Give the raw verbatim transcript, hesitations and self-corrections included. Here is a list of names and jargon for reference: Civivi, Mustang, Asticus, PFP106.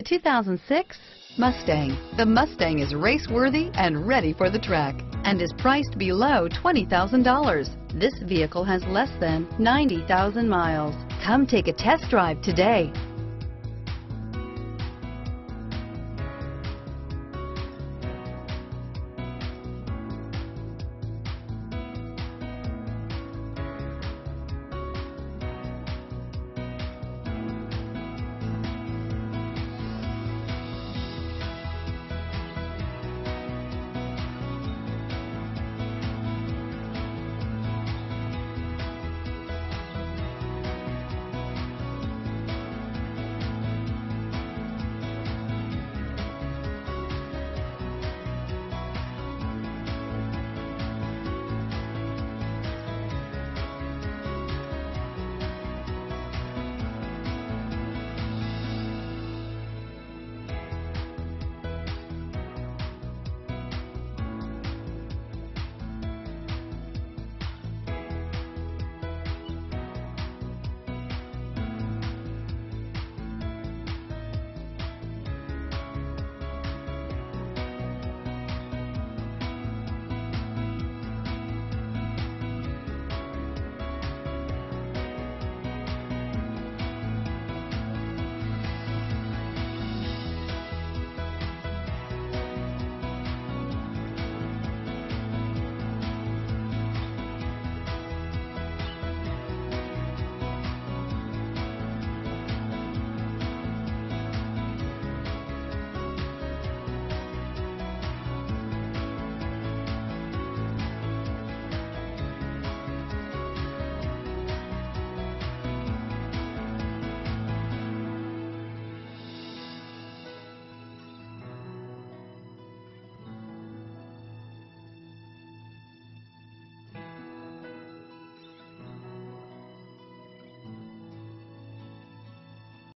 The two thousand six Mustang. The Mustang is race-worthy and ready for the track and is priced below twenty thousand dollars. This vehicle has less than ninety thousand miles. Come take a test drive today.